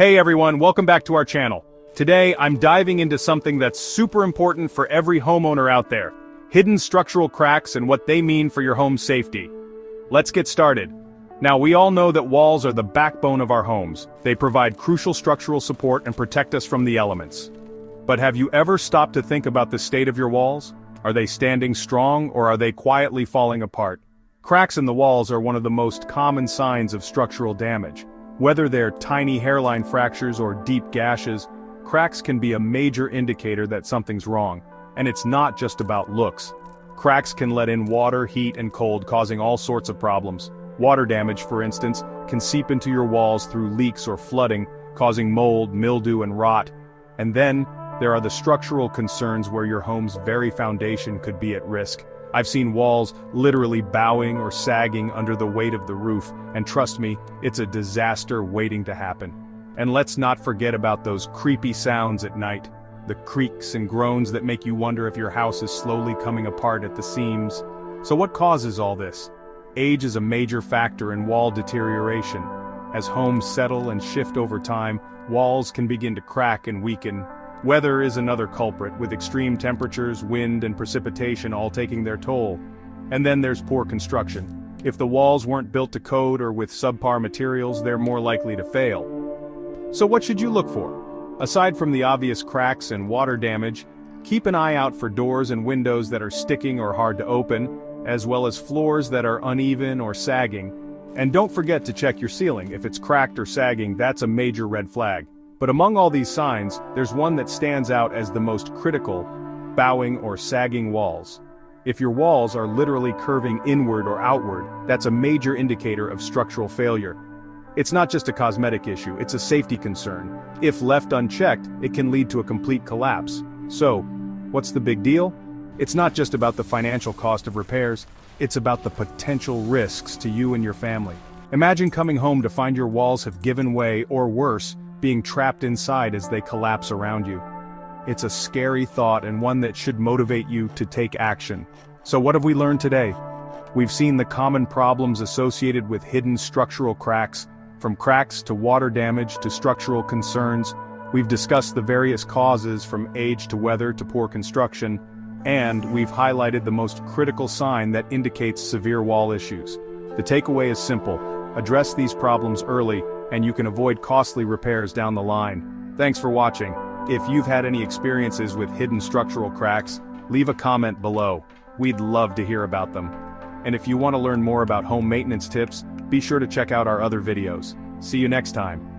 Hey everyone, welcome back to our channel. Today, I'm diving into something that's super important for every homeowner out there. Hidden structural cracks and what they mean for your home's safety. Let's get started. Now, we all know that walls are the backbone of our homes. They provide crucial structural support and protect us from the elements. But have you ever stopped to think about the state of your walls? Are they standing strong or are they quietly falling apart? Cracks in the walls are one of the most common signs of structural damage. Whether they're tiny hairline fractures or deep gashes, cracks can be a major indicator that something's wrong. And it's not just about looks. Cracks can let in water, heat, and cold, causing all sorts of problems. Water damage, for instance, can seep into your walls through leaks or flooding, causing mold, mildew, and rot. And then, there are the structural concerns where your home's very foundation could be at risk. I've seen walls literally bowing or sagging under the weight of the roof, and trust me, it's a disaster waiting to happen. And let's not forget about those creepy sounds at night, the creaks and groans that make you wonder if your house is slowly coming apart at the seams. So what causes all this? Age is a major factor in wall deterioration. As homes settle and shift over time, walls can begin to crack and weaken. Weather is another culprit, with extreme temperatures, wind, and precipitation all taking their toll. And then there's poor construction. If the walls weren't built to code or with subpar materials, they're more likely to fail. So what should you look for? Aside from the obvious cracks and water damage, keep an eye out for doors and windows that are sticking or hard to open, as well as floors that are uneven or sagging. And don't forget to check your ceiling. If it's cracked or sagging, that's a major red flag. But among all these signs, there's one that stands out as the most critical: bowing or sagging walls. If your walls are literally curving inward or outward, that's a major indicator of structural failure. It's not just a cosmetic issue, it's a safety concern. If left unchecked, it can lead to a complete collapse. So, what's the big deal? It's not just about the financial cost of repairs, it's about the potential risks to you and your family. Imagine coming home to find your walls have given way, or worse, being trapped inside as they collapse around you. It's a scary thought, and one that should motivate you to take action. So what have we learned today? We've seen the common problems associated with hidden structural cracks. From cracks to water damage to structural concerns, we've discussed the various causes, from age to weather to poor construction, and we've highlighted the most critical sign that indicates severe wall issues. The takeaway is simple: address these problems early, and you can avoid costly repairs down the line. Thanks for watching. If you've had any experiences with hidden structural cracks, leave a comment below. We'd love to hear about them. And if you want to learn more about home maintenance tips, be sure to check out our other videos. See you next time.